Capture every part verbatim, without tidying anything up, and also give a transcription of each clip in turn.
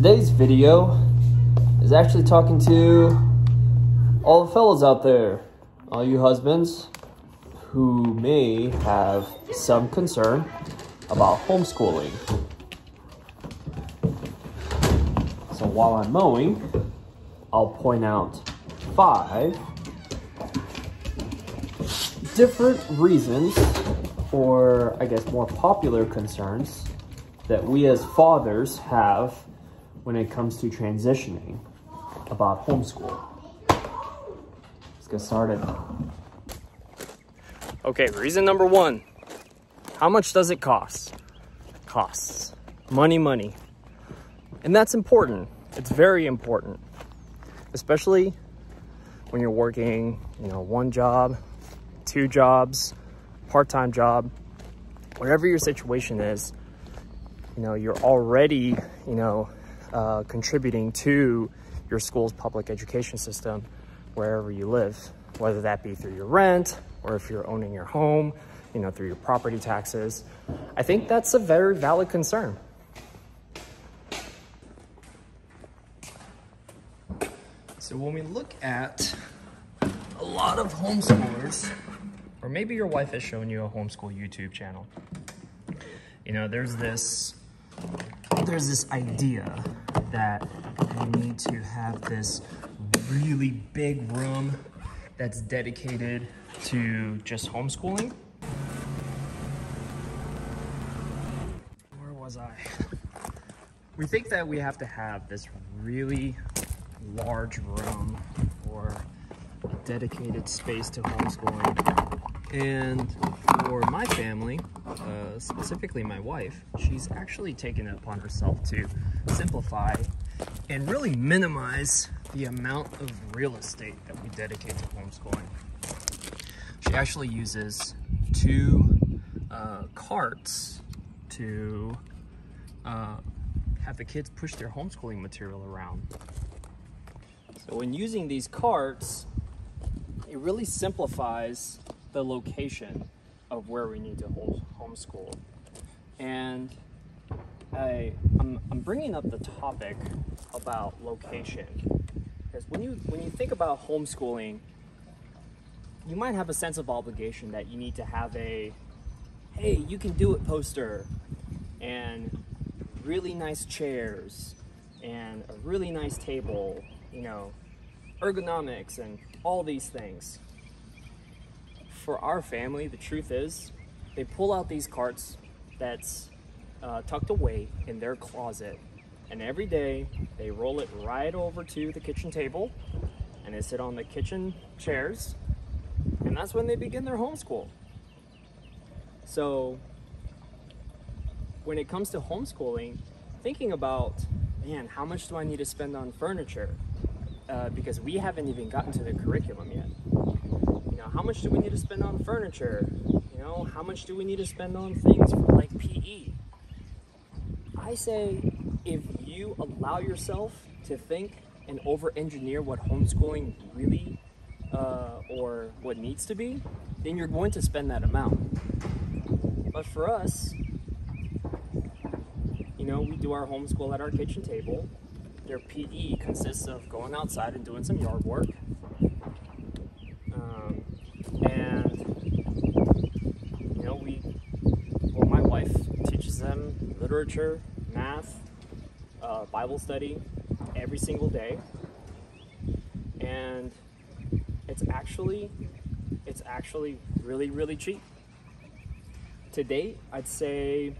Today's video is actually talking to all the fellas out there, all you husbands who may have some concern about homeschooling. So while I'm mowing, I'll point out five different reasons, or I guess more popular concerns, that we as fathers have when it comes to transitioning about homeschool. Let's get started. Okay, reason number one. How much does it cost? Costs. Money, money. And that's important. It's very important. Especially when you're working, you know, one job, two jobs, part-time job, whatever your situation is, you know, you're already, you know, uh, contributing to your school's public education system wherever you live, whether that be through your rent or if you're owning your home, you know, through your property taxes. I think that's a very valid concern. So when we look at a lot of homeschoolers, or maybe your wife has shown you a homeschool YouTube channel, you know, there's this There's this idea that you need to have this really big room that's dedicated to just homeschooling. Where was I? We think that we have to have this really large room or a dedicated space to homeschooling. And for my family, uh, specifically my wife, she's actually taken it upon herself to simplify and really minimize the amount of real estate that we dedicate to homeschooling. She actually uses two uh, carts to uh, have the kids push their homeschooling material around. So when using these carts, it really simplifies the location of where we need to homeschool. And I, I'm, I'm bringing up the topic about location, because when you, when you think about homeschooling, you might have a sense of obligation that you need to have a, hey, you can do it poster, and really nice chairs, and a really nice table, you know, ergonomics, and all these things. For our family, the truth is, they pull out these carts that's uh, tucked away in their closet, and every day they roll it right over to the kitchen table, and they sit on the kitchen chairs, and that's when they begin their homeschool. So when it comes to homeschooling, thinking about, man, how much do I need to spend on furniture? Uh, because we haven't even gotten to the curriculum yet. How much do we need to spend on furniture? You know, how much do we need to spend on things for like P E? I say, if you allow yourself to think and over-engineer what homeschooling really, uh, or what needs to be, then you're going to spend that amount. But for us, you know, we do our homeschool at our kitchen table. Their P E consists of going outside and doing some yard work. And, you know, we, well, my wife teaches them literature, math, uh, Bible study every single day. And it's actually, it's actually really, really cheap. To date, I'd say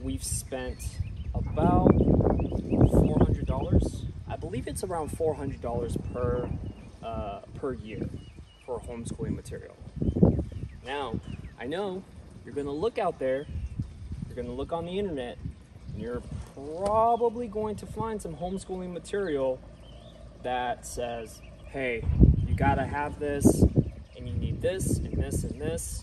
we've spent about four hundred dollars. I believe it's around four hundred dollars per, uh, per year. For homeschooling material. Now, I know you're gonna look out there, you're gonna look on the internet, and you're probably going to find some homeschooling material that says, hey, you gotta have this, and you need this, and this, and this.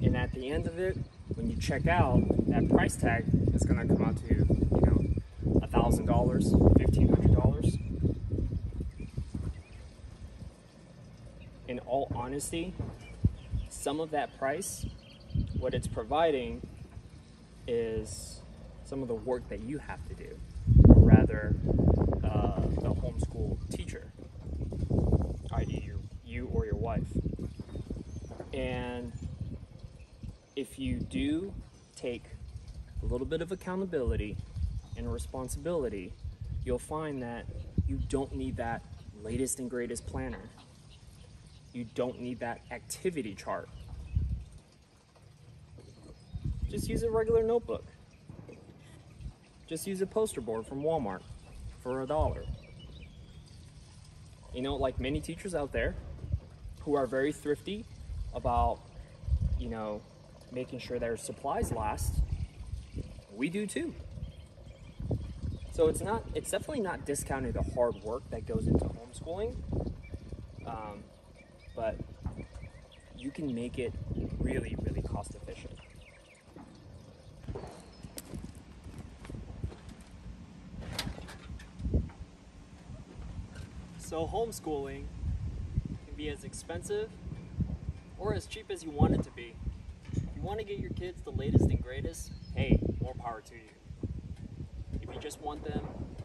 And at the end of it, when you check out, that price tag is gonna come out to, you know, a thousand dollars, fifteen hundred dollars. In all honesty, some of that price, what it's providing is some of the work that you have to do rather rather uh, a homeschool teacher, that is you, you or your wife. And if you do take a little bit of accountability and responsibility, you'll find that you don't need that latest and greatest planner. You don't need that activity chart. Just use a regular notebook. Just use a poster board from Walmart for a dollar. You know, like many teachers out there who are very thrifty about, you know, making sure their supplies last, we do too. So it's not, it's definitely not discounting the hard work that goes into homeschooling, um, but you can make it really, really cost efficient. So homeschooling can be as expensive or as cheap as you want it to be. If you want to get your kids the latest and greatest, hey, more power to you. If you just want them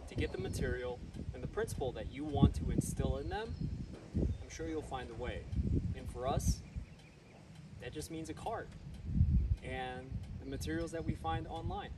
to get the material and the principle that you want to instill in them, I'm sure you'll find a way. And for us, that just means a card and the materials that we find online.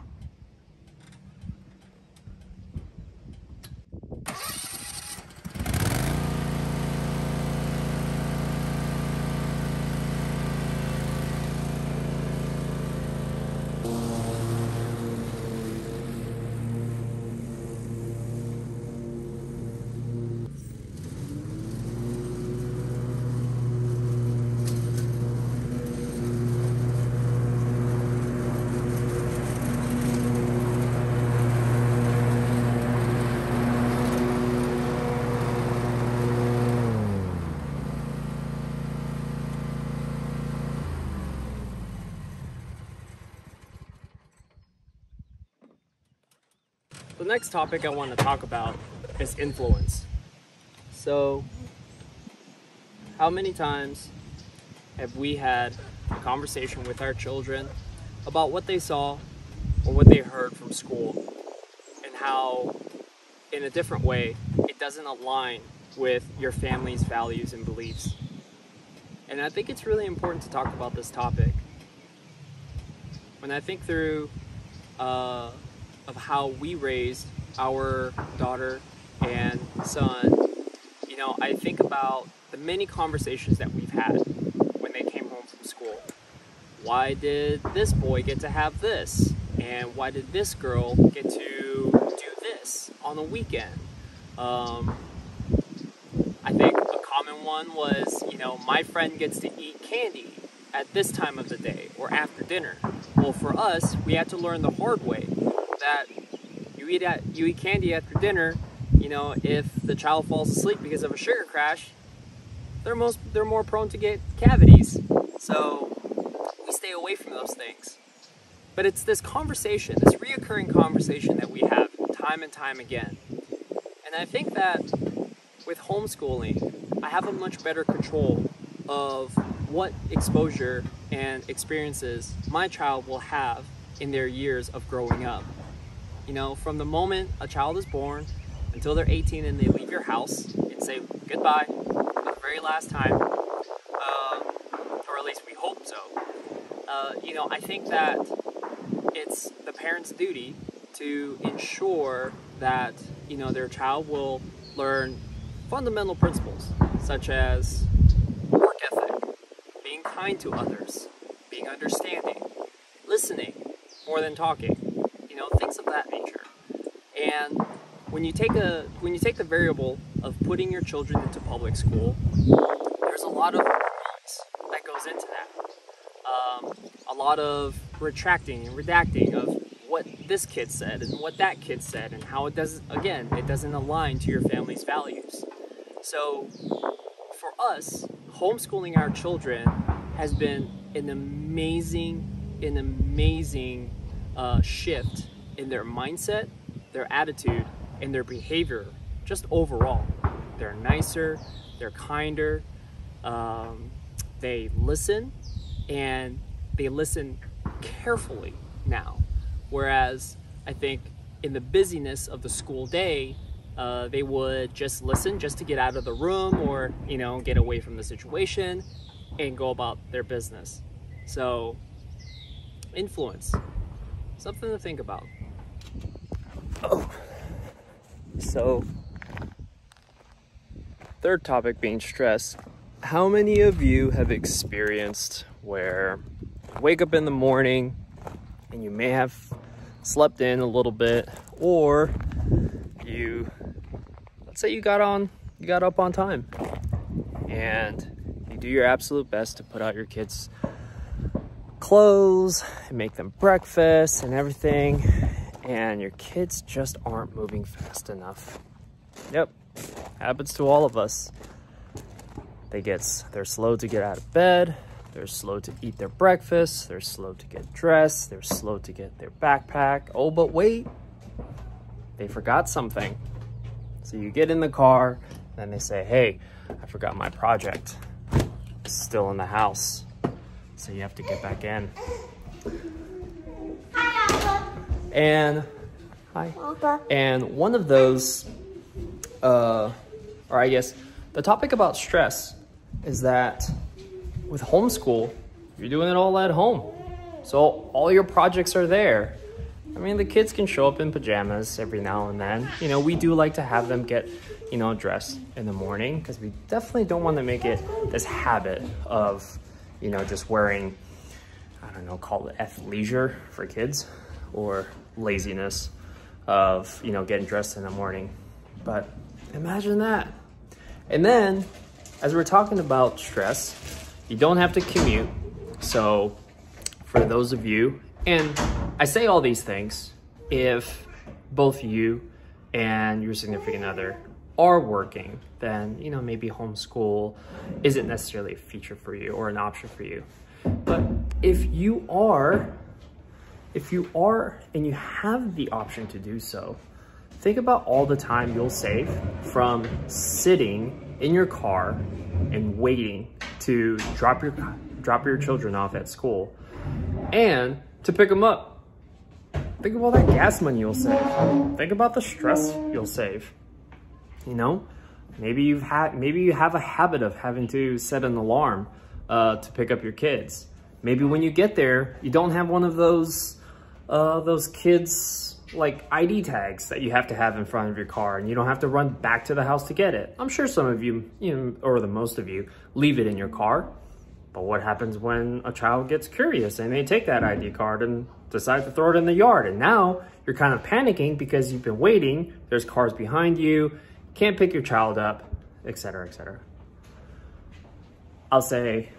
The next topic I want to talk about is influence. So, how many times have we had a conversation with our children about what they saw or what they heard from school, and how, in a different way, it doesn't align with your family's values and beliefs? And I think it's really important to talk about this topic. When I think through uh, of how we raised our daughter and son, you know, I think about the many conversations that we've had when they came home from school. Why did this boy get to have this? And why did this girl get to do this on a weekend? Um, I think a common one was, you know, my friend gets to eat candy at this time of the day or after dinner. Well, for us, we had to learn the hard way that you eat at you eat candy after dinner, you know, if the child falls asleep because of a sugar crash, they're most they're more prone to get cavities. So we stay away from those things. But it's this conversation, this reoccurring conversation that we have time and time again. And I think that with homeschooling, I have a much better control of what exposure and experiences my child will have in their years of growing up. You know, from the moment a child is born until they're eighteen and they leave your house and say goodbye for the very last time, uh, or at least we hope so, uh, you know, I think that it's the parents' duty to ensure that, you know, their child will learn fundamental principles such as work ethic, being kind to others, being understanding, listening more than talking, you know, things of that nature. And when you take a when you take the variable of putting your children into public school, there's a lot of noise that goes into that. Um, a lot of retracting and redacting of what this kid said and what that kid said and how it does, again, it doesn't align to your family's values. So for us, homeschooling our children has been an amazing an amazing uh, shift in their mindset, their attitude, and their behavior, just overall. They're nicer, they're kinder, um, they listen, and they listen carefully now. Whereas I think in the busyness of the school day, uh, they would just listen just to get out of the room or, you know, get away from the situation and go about their business. So influence, something to think about. Oh, so third topic being stress. How many of you have experienced where you wake up in the morning and you may have slept in a little bit, or you, let's say you got on, you got up on time and you do your absolute best to put out your kids' clothes and make them breakfast and everything, and your kids just aren't moving fast enough. Yep, happens to all of us. They get, they're slow to get out of bed, they're slow to eat their breakfast, they're slow to get dressed, they're slow to get their backpack. Oh, but wait, they forgot something. So you get in the car, and they say, hey, I forgot my project. It's still in the house. So you have to get back in. Hi, Alpha. And, hi. Alpha. And one of those, uh, or I guess, the topic about stress is that with homeschool, you're doing it all at home. So all your projects are there. I mean, the kids can show up in pajamas every now and then. You know, we do like to have them get, you know, dressed in the morning, because we definitely don't want to make it this habit of, you know, just wearing, I don't know, call it athleisure for kids, or laziness of, you know, getting dressed in the morning. But imagine that. And then, as we're talking about stress, you don't have to commute. So for those of you, and I say all these things if both you and your significant other are working, then, you know, maybe homeschool isn't necessarily a feature for you or an option for you. But if you are, if you are and you have the option to do so, think about all the time you'll save from sitting in your car and waiting to drop your drop your children off at school and to pick them up. Think of all that gas money you'll save. Think about the stress you'll save. You know, maybe you've had maybe you have a habit of having to set an alarm uh, to pick up your kids. Maybe when you get there, you don't have one of those uh, those kids. Like I D tags that you have to have in front of your car, and you don't have to run back to the house to get it. I'm sure some of you, you know, or the most of you, leave it in your car. But what happens when a child gets curious and they take that I D card and decide to throw it in the yard? And now you're kind of panicking because you've been waiting. There's cars behind you. Can't pick your child up, et cetera, et cetera. I'll say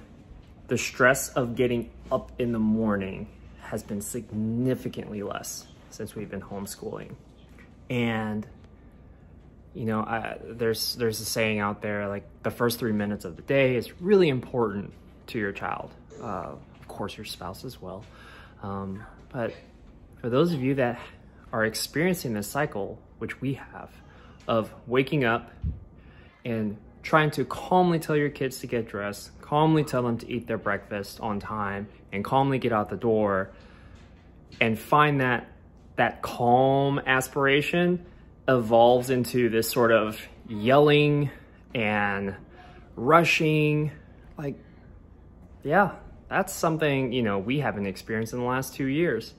the stress of getting up in the morning has been significantly less since we've been homeschooling. And, you know, I, there's there's a saying out there, like, the first three minutes of the day is really important to your child. Uh, of course, your spouse as well. Um, but for those of you that are experiencing this cycle, which we have, of waking up and trying to calmly tell your kids to get dressed, calmly tell them to eat their breakfast on time, and calmly get out the door, and find that that calm aspiration evolves into this sort of yelling and rushing. Like, yeah, that's something, you know, we haven't experienced in the last two years.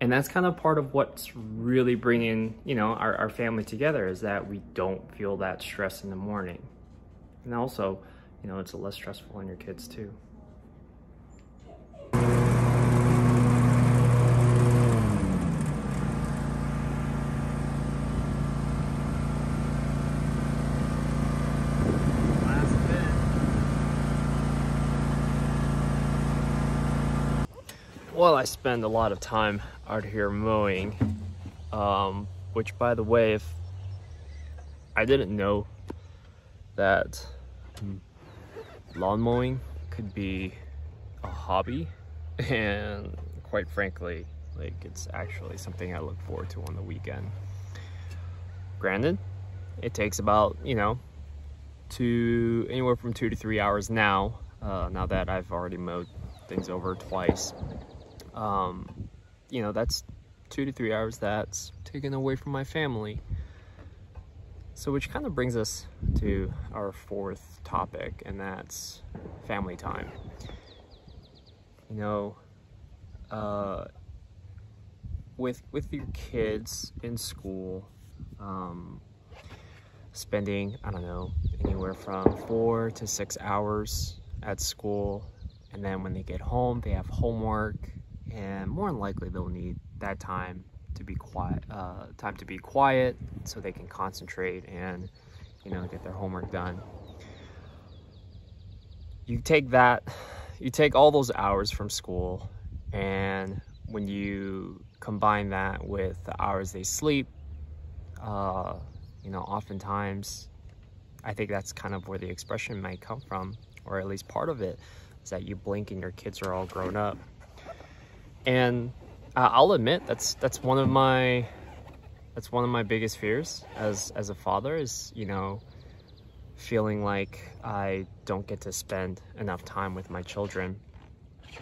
And that's kind of part of what's really bringing, you know, our, our family together, is that we don't feel that stress in the morning. And also, you know, it's less stressful on your kids too. Well, I spend a lot of time out here mowing, um, which, by the way, if I didn't know that lawn mowing could be a hobby, and quite frankly, like, it's actually something I look forward to on the weekend. Granted, it takes about, you know, two, anywhere from two to three hours now, uh, now that I've already mowed things over twice. Um, you know, that's two to three hours that's taken away from my family. So which kind of brings us to our fourth topic, and that's family time. You know, uh, with, with your kids in school, um, spending, I don't know, anywhere from four to six hours at school, and then when they get home, they have homework, and more than likely they'll need that time to be quiet, uh, time to be quiet so they can concentrate and, you know, get their homework done. You take that, you take all those hours from school, and when you combine that with the hours they sleep, uh, you know, oftentimes, I think that's kind of where the expression might come from, or at least part of it, is that you blink and your kids are all grown up. And Uh, I'll admit that's that's one of my that's one of my biggest fears as as a father is, you know, feeling like I don't get to spend enough time with my children.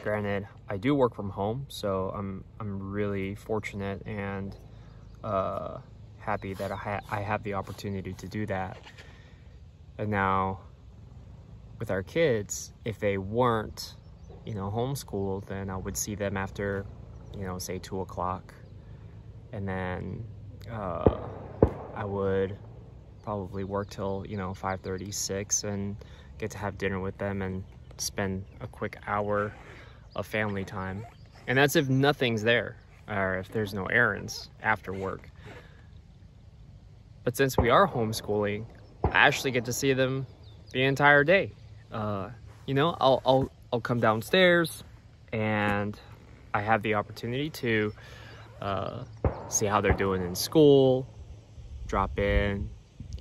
Granted, I do work from home, so I'm I'm really fortunate and uh, happy that I ha I have the opportunity to do that. And now, with our kids, if they weren't, you know, homeschooled, then I would see them after, you know, say two o'clock, and then uh, I would probably work till, you know, five thirty, six, and get to have dinner with them and spend a quick hour of family time. And that's if nothing's there, or if there's no errands after work. But since we are homeschooling, I actually get to see them the entire day. Uh, you know, I'll, I'll, I'll come downstairs and I have the opportunity to uh, see how they're doing in school, drop in,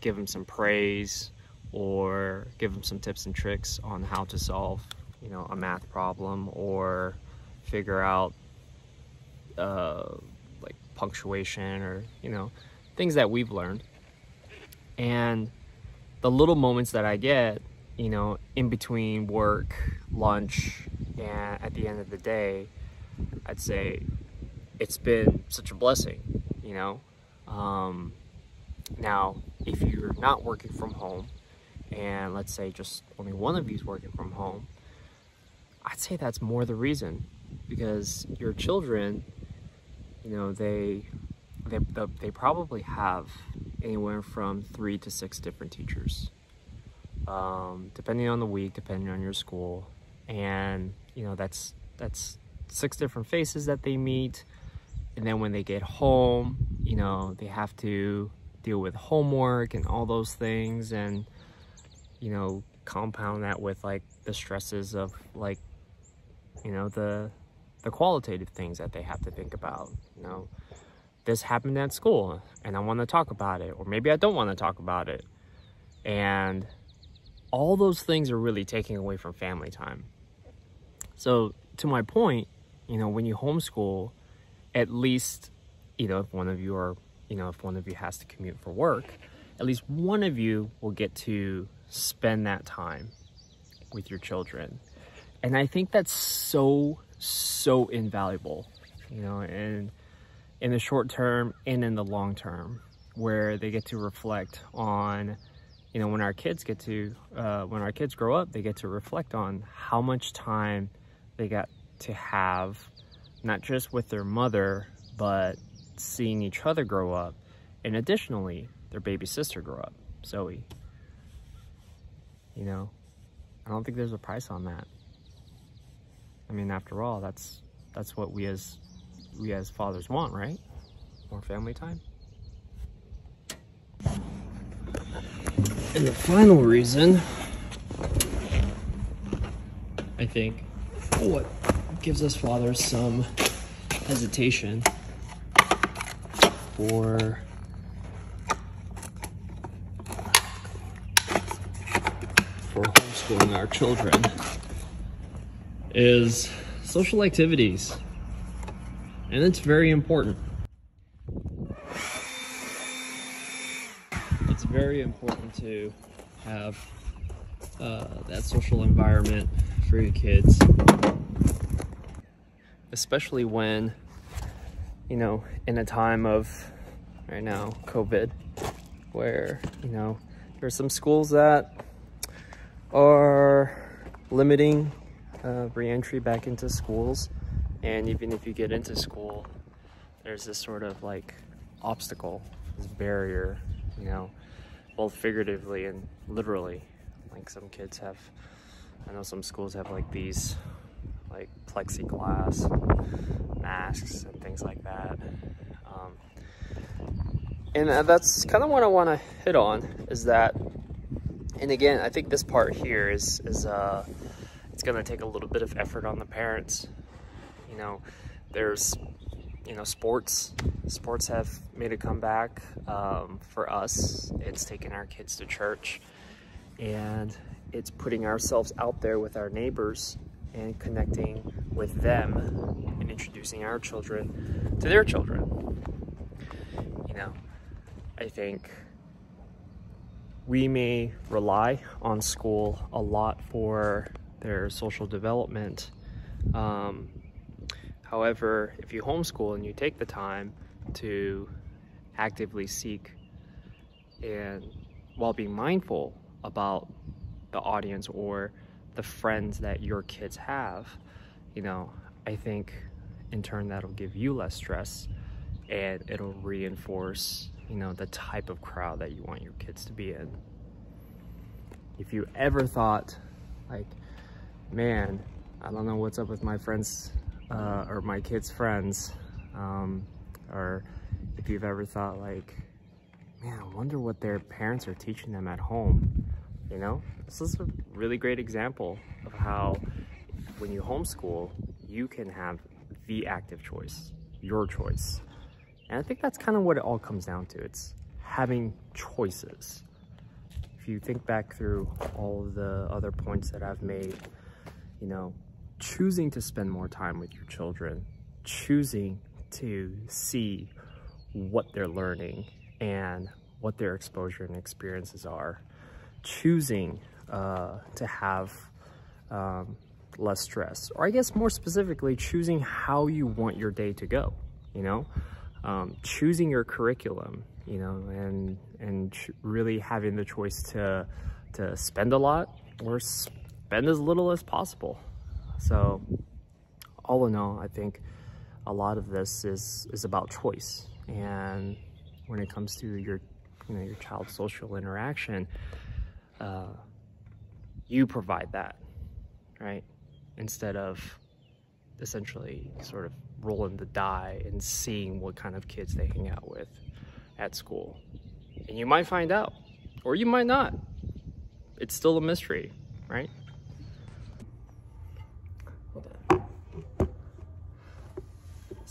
give them some praise, or give them some tips and tricks on how to solve, you know, a math problem, or figure out uh, like punctuation, or, you know, things that we've learned. And the little moments that I get, you know, in between work, lunch, and at the end of the day, I'd say it's been such a blessing, you know. Um, now, if you're not working from home, and let's say just only one of you's working from home, I'd say that's more the reason, because your children, you know, they they they probably have anywhere from three to six different teachers, um, depending on the week, depending on your school, and you know that's that's. six different faces that they meet. And then when they get home, you know, they have to deal with homework and all those things, and, you know, compound that with like the stresses of like, you know, the the qualitative things that they have to think about. You know, this happened at school and I want to talk about it, or maybe I don't want to talk about it. And all those things are really taking away from family time. So to my point, you know, when you homeschool, at least, you know, if one of you are, you know, if one of you has to commute for work, at least one of you will get to spend that time with your children. And I think that's so, so invaluable, you know, and in the short term and in the long term, where they get to reflect on, you know, when our kids get to, uh, when our kids grow up, they get to reflect on how much time they got to have, not just with their mother, but seeing each other grow up, and additionally their baby sister grow up, Zoe. You know, I don't think there's a price on that. I mean, after all, that's that's what we as we as fathers want, right? More family time. And the final reason, I think, what gives us fathers some hesitation for for homeschooling our children is social activities, and it's very important. It's very important to have uh, that social environment for your kids, especially when, you know, in a time of right now, COVID, where, you know, there's some schools that are limiting uh, re-entry back into schools. And even if you get into school, there's this sort of like obstacle, this barrier, you know, both figuratively and literally. Like some kids have, I know some schools have like these like plexiglass masks and things like that. Um, and that's kind of what I want to hit on, is that, and again, I think this part here is, is uh, it's going to take a little bit of effort on the parents. You know, there's, you know, sports, sports have made a comeback. Um, for us, it's taking our kids to church, and it's putting ourselves out there with our neighbors and connecting with them and introducing our children to their children. You know, I think we may rely on school a lot for their social development. Um, However, if you homeschool and you take the time to actively seek, and while being mindful about the audience or the friends that your kids have, you know, I think in turn that'll give you less stress, and it'll reinforce, you know, the type of crowd that you want your kids to be in. If you ever thought like, man, I don't know what's up with my friends, Uh, or my kids' friends, um, or if you've ever thought like, man, I wonder what their parents are teaching them at home, you know? This is a really great example of how when you homeschool, you can have the active choice, your choice. And I think that's kind of what it all comes down to. It's having choices. If you think back through all of the other points that I've made, you know, choosing to spend more time with your children, choosing to see what they're learning and what their exposure and experiences are, choosing uh, to have um, less stress, or I guess more specifically, choosing how you want your day to go, you know, um, choosing your curriculum, you know, and and really having the choice to, to spend a lot or spend as little as possible. So all in all, I think a lot of this is, is about choice. And when it comes to your, you know, your child's social interaction, uh, you provide that, right? Instead of essentially sort of rolling the die and seeing what kind of kids they hang out with at school. And you might find out, or you might not. It's still a mystery, right?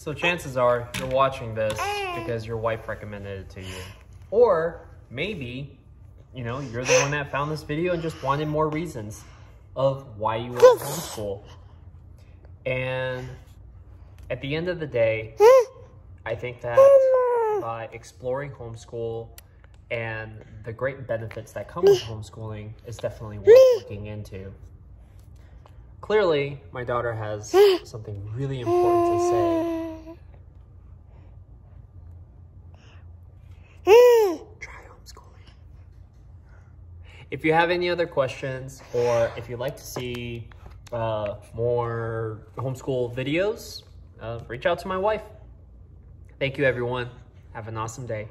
So chances are you're watching this because your wife recommended it to you. Or maybe, you know, you're the one that found this video and just wanted more reasons of why you went to homeschool. And at the end of the day, I think that by exploring homeschool and the great benefits that come with homeschooling is definitely worth looking into. Clearly, my daughter has something really important to say. If you have any other questions, or if you'd like to see uh, more homeschool videos, uh, reach out to my wife. Thank you, everyone. Have an awesome day.